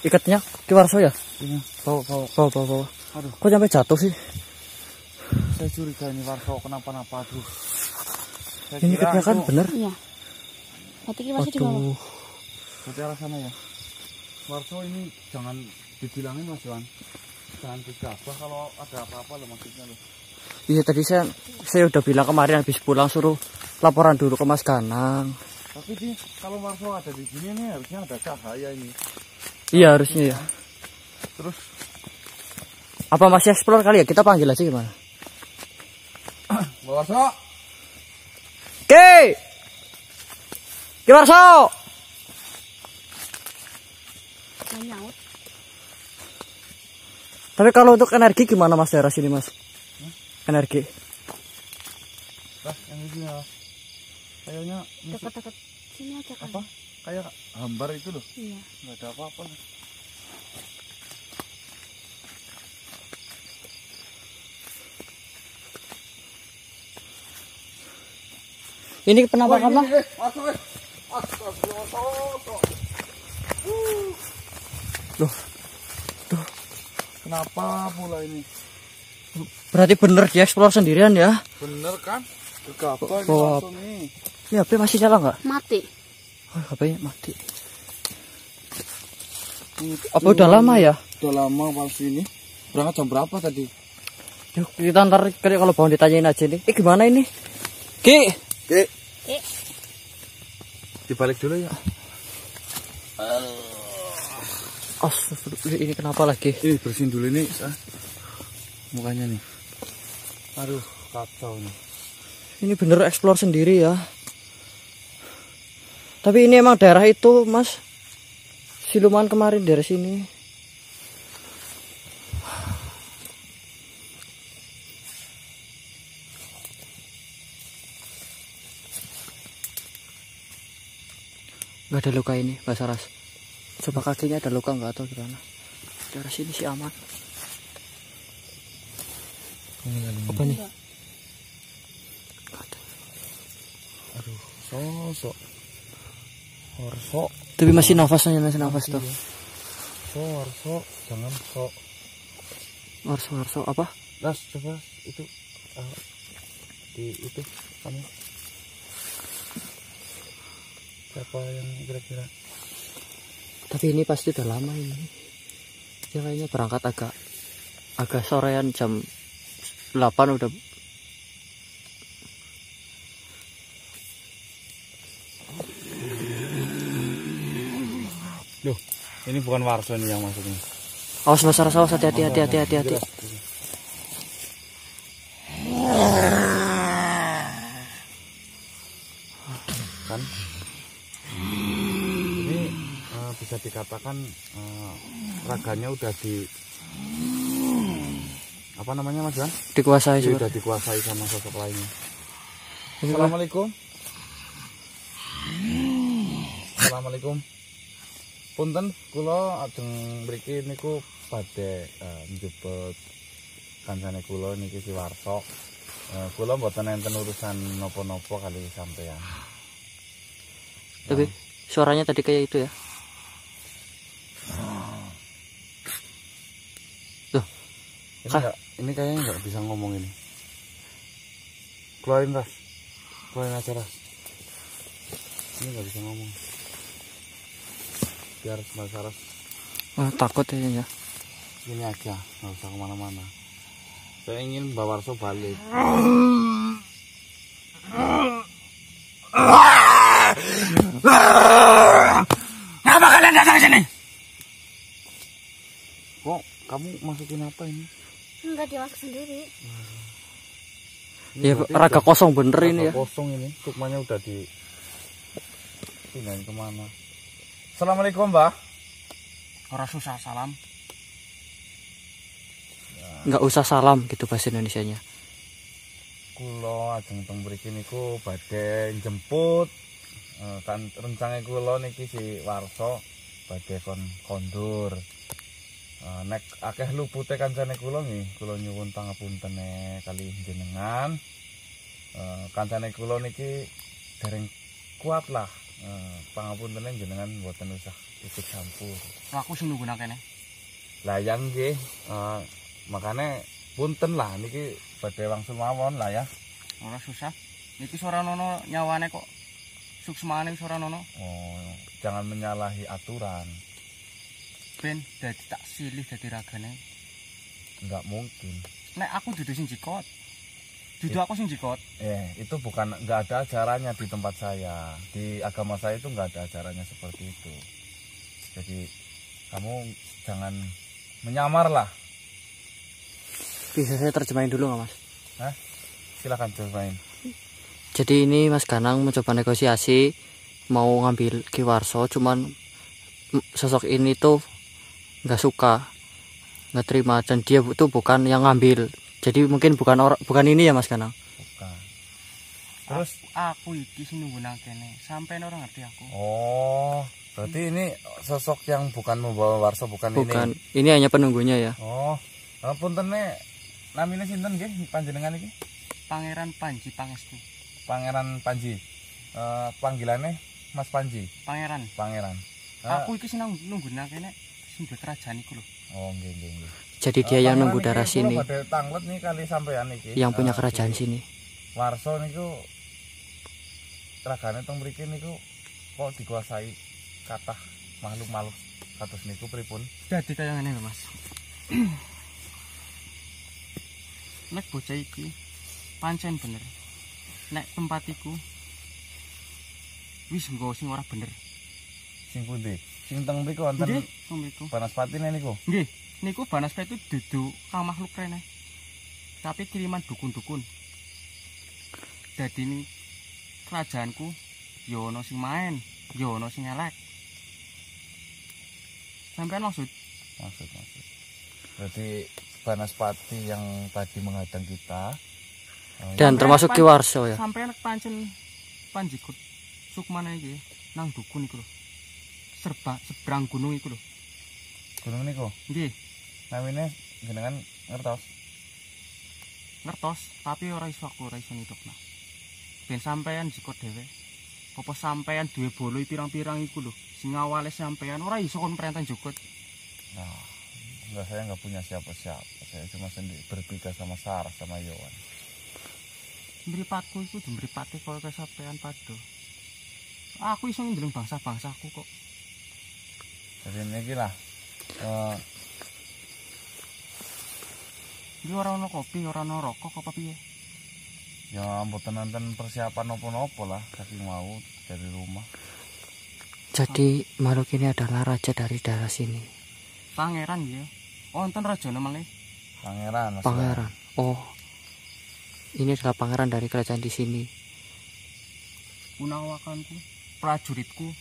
Ikatnya Ki Warso ya? Iya, bawa. Aduh, kok sampai jatuh sih? Saya curiga ini Warso kenapa-napa. Aduh, ini ikatnya kan bener? Iya. Berarti Ki Warso di bawah. Berarti arah sana ya? Warso ini jangan dibilangin Mas Yohan, jangan digabah kalau ada apa-apa loh, maksudnya loh. Iya, tadi saya udah bilang kemarin habis pulang suruh laporan dulu ke Mas Ganang. Tapi sih kalau Warso ada di sini nih harusnya ada cahaya ini. Iya, harusnya ya. Terus apa masih explore kali ya? Kita panggil aja gimana? Mbak Warso. Oke. Ki Warso. Tapi kalau untuk energi gimana Mas Daerah sini Mas? Energi. Lah, energi ya. Kayaknya dekat-dekat sini aja kan. Apa? Kayak hambar itu loh. Iya. Enggak ada apa-apa. Ini penampakan lah. Loh. Tuh. Kenapa pula ini? Berarti bener dia eksplor sendirian ya? Bener kan? Gegabah ini langsung nih. Ini HP masih nyala nggak? Mati. Oh, HP-nya mati. Apa udah lama ya? Udah lama pasti ini. Berangkat jam berapa tadi? Yuk, kita ntar kali kalau bangun ditanyain aja nih. Gimana ini? Ki. Dibalik dulu ya. Ini kenapa lagi? Ini bersihin dulu ini. Mukanya nih, aduh kacau nih. Ini bener explore sendiri ya. Tapi ini emang daerah itu Mas, siluman kemarin dari sini. Gak ada luka ini Mbak Saras. Coba kakinya ada luka nggak atau gimana? Daerah sini sih aman. Apa nih? Aduh, sosok. Warso. Tapi masih nafasnya, masih nafas tuh. Warso, jangan sok. Warso apa? Las, coba itu di itu kamu. Siapa yang kira-kira? Tapi ini pasti udah lama ini. Dia kayaknya berangkat agak sorean jam 8 udah. Loh, ini bukan Warso nih yang masuknya. Awas Mas Saras, awas, hati-hati. Kan? Ini bisa dikatakan raganya udah di apa namanya Mas Yohan? Dikuasai. Sudah dikuasai sama sosok lainnya. Assalamualaikum. Punten kula ajeng mriki niku badhe njebut kancane kula niki Ki Warso. Kula mboten enten urusan napa-napa kali sampean. Tapi suaranya tadi kayak itu ya. Loh. Ini kayaknya nggak bisa ngomong ini. Keluarin aja Ras. Ini nggak bisa ngomong. Biar Mas Saras. Takut ya. Ini aja, nggak usah kemana-mana. Saya ingin Mbak Warso balik. Kenapa kalian datang sini? Kok kamu masukin apa ini? Enggak, dia masuk sendiri. Iya, raga kosong bener ini ya. Kosong ini, sukmanya udah di pindahin kemana? Assalamualaikum Mbak. Orang susah salam. Enggak usah salam gitu bahasa Indonesianya. Kulo ajeng teng mriki niku badhe jemput kan rencane kulo niki si Warso badhe kondur. Nek akeh lupute kancane kula nggih, kula nyuwun pangapuntene kali jenengan. Kancane kula niki dereng kuat lah Pangapunten jenengan mboten usah ikut campur. Aku sing nggunakene. Lah yang nggih makane punten lah niki badhe wangsul mawon lah ya. Ora susah. Niki ora ana nyawane kok. Sukmane ora ana. Oh, jangan menyalahi aturan. Ben dadi tak silih dadi ragane. Enggak mungkin. Nek aku dudu sing jikot. Aku sing jikot. Itu bukan, nggak ada acaranya di tempat saya. Di agama saya itu nggak ada acaranya seperti itu. Jadi kamu jangan menyamar lah. Bisa saya terjemahin dulu nggak, Mas? Hah? Silakan terjemahin. Jadi ini Mas Ganang mencoba negosiasi mau ngambil Ki Warso, cuman sosok ini tuh nggak suka, nggak terima, dan dia tuh bukan yang ngambil. Jadi mungkin bukan ini ya Mas Ganang. Bukan. Terus aku iki sing nggunakene, sampean ora ngerti aku. Oh, berarti ini sosok yang bukan membawa warso, bukan. Ini hanya penunggunya ya. Oh, punten ne namine sinten nggih panjenengan iki? Pangeran Panji Pangestu. Pangeran Panji. Panggilannya Mas Panji. Pangeran. Aku iki sing nggunakene sing kerajaan iku lho. Oh, nggih. Jadi dia yang nunggu darah sini. Nih, kali yang punya kerajaan sini. Warso niku ragane teng mriki niku kok dikuasai kathah makhluk-makhluk kados niku pripun? Dadi kaya ngene lho, Mas. Nek bocah iki pancen bener. Nek tempat iku wis nggo sing ora bener. Sing pundi? Sing teng mriku wonten Banaspati niku. Nggih. Niku Banaspati itu duduk makhluk rene. Tapi kiriman dukun-dukun. Jadi ini kerajaanku yono sing main, yono sing elek. Sampean maksud. Berarti Banaspati yang tadi menghadang kita dan termasuk Ki Warso ya. Sampean pancen panjikut Sukmana iki nang dukun iku lho. Seberang gunung iku lho. Gunung niku. Nggih. Namine jenengan ngertos. Ngertos, tapi ora iso nitokna. Ben sampean jikot dhewe. Apa sampean duwe bolo pirang-pirang iku lho. Sing awale sampean ora iso kon perintah jikot. Nah, saya nggak punya siapa-siapa. Saya cuma sendiri bertiga sama Saras sama Yohan. Mripatku iku dumripate kaya sampean padha. Aku iso ndeleng bangsa-bangsaku kok. Jadi niki lah. Ini orang kopi, orang rokok apa piye? Ya mboten nonton persiapan nopo-nopo lah, saking mau dari rumah. Jadi makhluk ini adalah raja dari daerah sini. Pangeran ya? Oh, nonton raja namanya? Pangeran. Oh, ini adalah pangeran dari kerajaan di sini. Gunawakanku, prajuritku,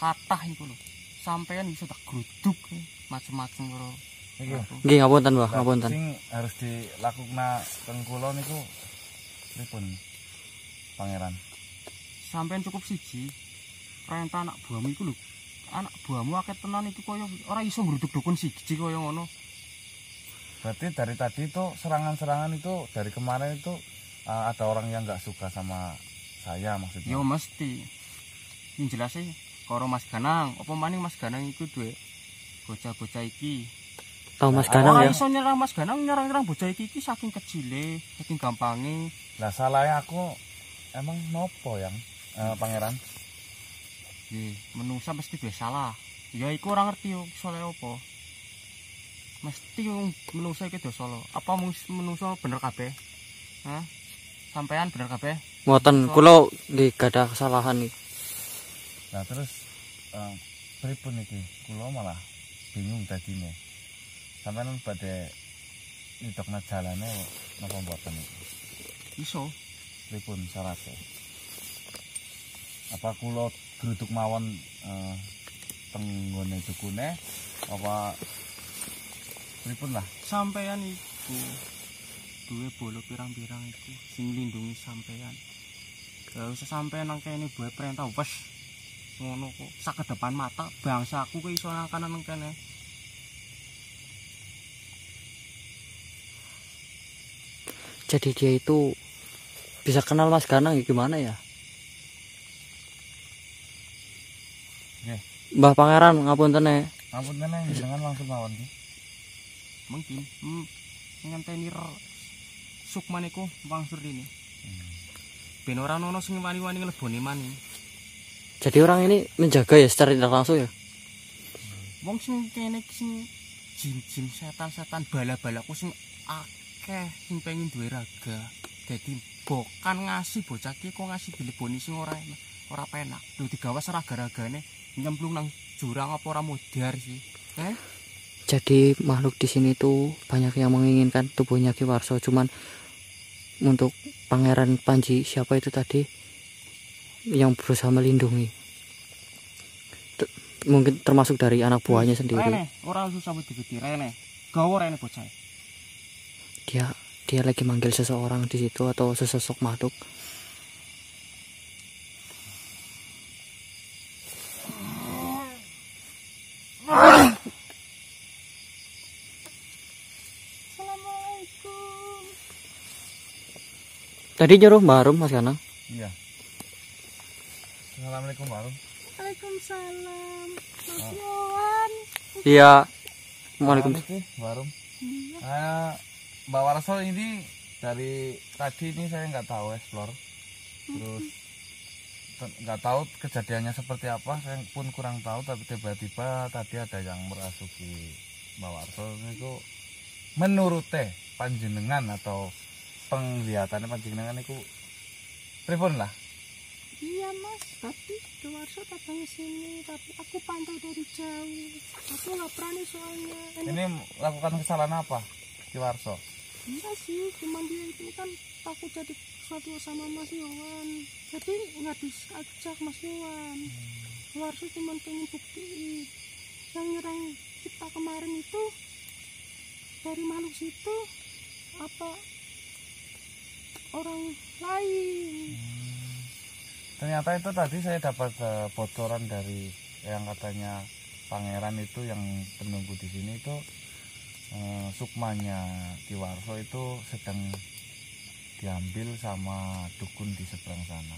katah itu loh. Sampean bisa tak geruduk macam-macam karo. Nggih, ngapunten, Mbah, ngapunten. Sing harus dilakukna teng kula niku pripun, Pangeran? Sampean cukup siji perintah anak buahmu iku lho. Anak buahmu akeh tenan iki koyo ora iso geruduk dukun siji koyo ngono. Berarti dari tadi itu serangan-serangan itu dari kemarin itu ada orang yang nggak suka sama saya maksudnya. Ya mesti. Ini jelasnya karo Mas Ganang, apa maning Mas Ganang itu duwe bocah-bocah iki. Tau Mas Ganang ya. Iso nyerang Mas Ganang, nyerang bocah iki saking kecile, saking gampange. Lah salahnya aku emang nopo yang Pangeran? Nggih, menungsa mesti duwe salah. Ya iku ora ngerti saleh opo. Mesti menungsa iki dosa lho. Apa menungsa bener kabeh? Hah? Sampean bener kabeh? Mboten, kula nggih gadah kesalahan iki. Nah terus pripun iki kula malah bingung dadine. Sampeyan badhe nitokna jalane napa mboten iki? Iso. Pripun syaratnya? Apa kula geruduk mawon teng nggone dukune apa pripun lah? Sampeyan iku duwe bolo pirang-pirang iku sing nglindungi sampeyan. Gak usah sampeyan nang kene buat perintah wes. Ngono kok sak depan mata bangsaku ki iso nang kanan nang kene. Jadi dia itu bisa kenal Mas Ganang gimana ya? Mbah Pangeran ngapunten. Ngapunten jenengan langsung mawon ki. Mungkin ngenteni Sukmana niku wangsul rene. Ben ora ana sing wani-wani nglebone maning. Jadi orang ini menjaga ya secara tidak langsung ya. Wong sing kene sing jin-jin setan-setan bala-bala ku sing akeh sing pengin duwe raga. Dadi bokan ngasih bocah ki kok ngasih dileboni sing ora penak. Lho digawas raga-ragane nyemplung nang jurang apa ora modar sih. Jadi makhluk di sini tuh banyak yang menginginkan tubuhnya Ki Warso, cuman untuk Pangeran Panji siapa itu tadi yang berusaha melindungi, mungkin termasuk dari anak buahnya sendiri. Rene, orang susah begitu, Rene, gawo Rene bocah. Dia lagi manggil seseorang di situ atau sesosok makhluk. Tadi nyuruh Mbak Arum, Mas Ganang? Iya. Assalamualaikum Mbak Arum. Waalaikumsalam Mas Yohan. Iya. Waalaikumsalam Mbak Arum. Iya. Mbak Warso ini dari tadi ini saya nggak tahu explore. Terus nggak tahu kejadiannya seperti apa, saya pun kurang tahu, tapi tiba-tiba tadi ada yang merasuki Mbak Warso itu menurut panjenengan atau penglihatannya panjenengan itu pripun lah? Iya Mas, tapi Ki Warso datang sini, tapi aku pantau dari jauh, aku nggak berani soalnya. Ini lakukan kesalahan apa Ki Warso? Iya sih, cuman dia itu kan takut jadi suatu sama Mas Yohan, jadi nggak bisa ajak Mas Yohan. Ki Warso cuma pengen buktiin yang nyerang kita kemarin itu dari makhluk situ apa orang lain. Ternyata itu tadi saya dapat bocoran dari yang katanya pangeran itu yang penunggu di sini itu sukmanya Ki Warso itu sedang diambil sama dukun di seberang sana.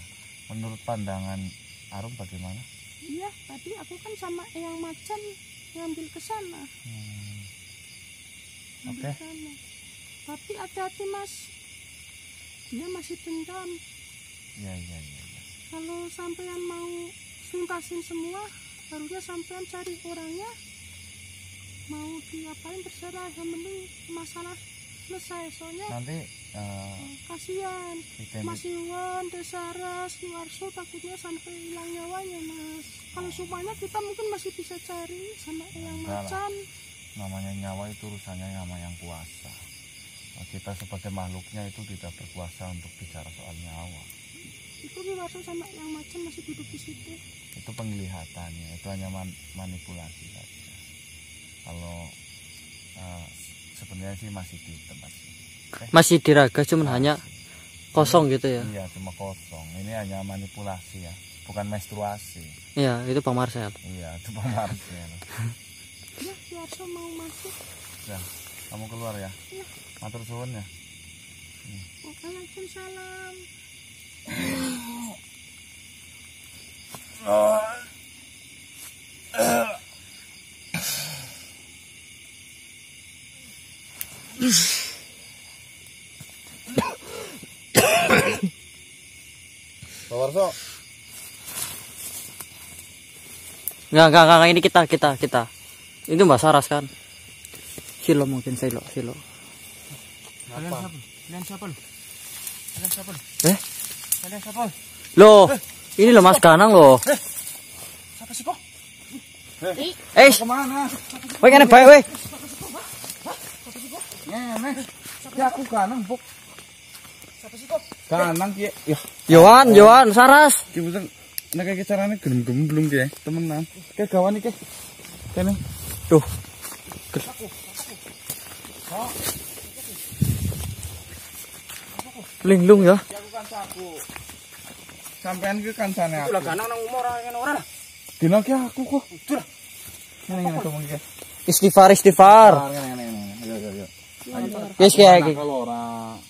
Menurut pandangan Arum bagaimana? Iya, tadi aku kan sama Eyang Macan ngambil ke sana. Oke. Tapi hati-hati Mas, dia masih dendam. Iya. Kalau sampean mau tuntasin semua, harusnya sampean cari orangnya. Mau diapain terserah, yang penting masalah selesai. Soalnya nanti kasihan Mas Iwan, Desaras, Ki Warso takutnya sampai hilang nyawanya Mas. Kalau supaya kita mungkin masih bisa cari sama yang Macan. Namanya nyawa itu urusannya sama yang kuasa. Kita sebagai makhluknya itu tidak berkuasa untuk bicara soal nyawa. Itu Ki Warso sama yang Macan masih duduk di situ. Itu penglihatannya, itu hanya manipulasi saja. Kalau sebenarnya sih masih di tempat sini. Masih diraga, cuman hanya kosong gitu ya? Iya, cuma kosong. Ini hanya manipulasi ya, bukan menstruasi. Iya, itu Bang Marcel. Iya, itu Bang Marcel. Ya, Ki Warso mau masuk. Ya, kamu keluar ya? Iya. Matur suwun ya. Waalaikumsalam. Pak Warso. Enggak, ini kita. Itu Mbak Saras kan? Silo mungkin, silo. Kalian siapa? Kalian siapa? Loh, ini loh Mas Ganang loh. Siapa sih kok? Kemana? Woi, kene bae woi. Ya aku Ganang, Buk. Siapa sih kok? Ganang ki. Yohan, Saras. Ki mboten nek iki carane gemblung ki, temenan. Ki gawan iki. Kene. Duh. Aku. Linglung ya. Ya bukan sapu. Sampean iki kancane aku. Lah Ganang nang umur ora ngene ora. Dino ki aku kok. Udah. Ngene ngomong iki. Istighfar. Ayo. Wis ki iki.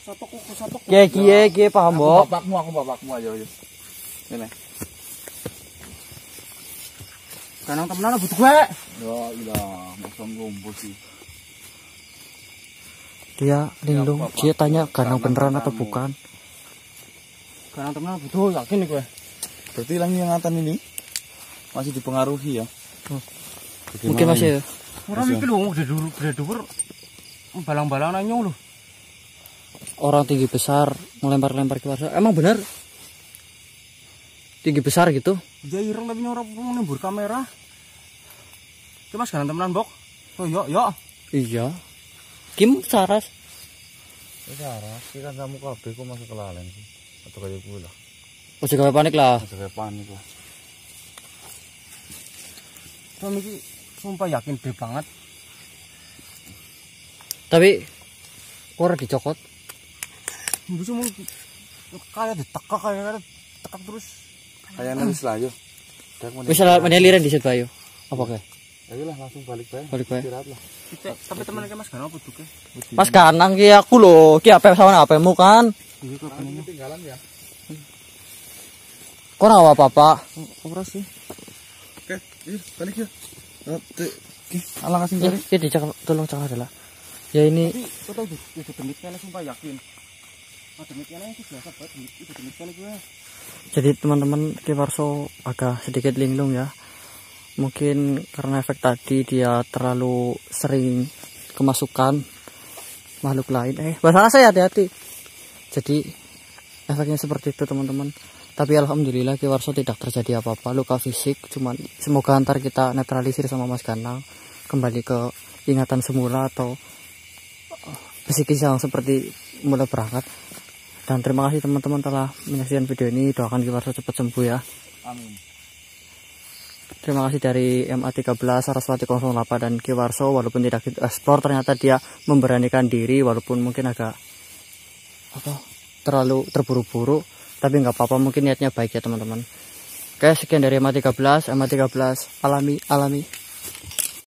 Satu kuku. Ki paham, Mbok. Bapakmu ayo. Ngene. Ganang temenan butuh gue. Ya ilah, masang gombos sih. Dia lindung, ya, dia tanya Ganang beneran atau bukan. Ganang temenan butuh, yakin nih gue. Berarti lagi yang ngatan ini masih dipengaruhi ya? Mungkin masih ya. Orang mikir loh, udah dulu balang-balang nanyong loh. Orang tinggi besar melempar-lempar ke warso. Emang benar? Tinggi besar gitu? Dia ireng tapi orang menembur kamera. Coba sekarang temenan bok. Oh yo yo. Iya. Kim Saras. Saras, kita kamu kabeh kok masuk kelalen sih. Atau kayak pula. Ojo gawe panik lah. Ojo gawe panik lah. Tom iki sumpah yakin banget. Tapi ora dicokot. Bisa mau kayak ditekak kayak tekak terus. Kayak nangis lah yo. Bisa meneliran di situ ayo. Apa kayak? Ayolah langsung balik bae. Balik bae. Istirahat lah. Tapi teman Mas Ganang butuke. Mas Ganang ki aku lho, ki apa sama HP-mu kan? Iki ketinggalan ya. Kok rawa papa? Kok sih? Oke, ini balik ya. Oke, ala kasih cari. Ya dicak tolong cak adalah. Ya ini foto itu demitnya sumpah yakin. Oh, demitnya itu biasa buat itu demitnya gue. Jadi teman-teman Ki Warso agak sedikit linglung ya. Mungkin karena efek tadi dia terlalu sering kemasukan makhluk lain. Bahasa saya hati-hati. Jadi efeknya seperti itu teman-teman. Tapi alhamdulillah Ki Warso tidak terjadi apa-apa luka fisik, cuman semoga antar kita netralisir sama Mas Ganang kembali ke ingatan semula atau psikis yang seperti mulai berangkat. Dan terima kasih teman-teman telah menyaksikan video ini, doakan Ki Warso cepat sembuh ya. Amin. Terima kasih dari MA13, Saraswati08 dan Ki Warso, walaupun tidak ekspor ternyata dia memberanikan diri walaupun mungkin agak apa terlalu terburu-buru. Tapi nggak apa-apa, mungkin niatnya baik ya teman-teman. Oke, sekian dari MA13, alami.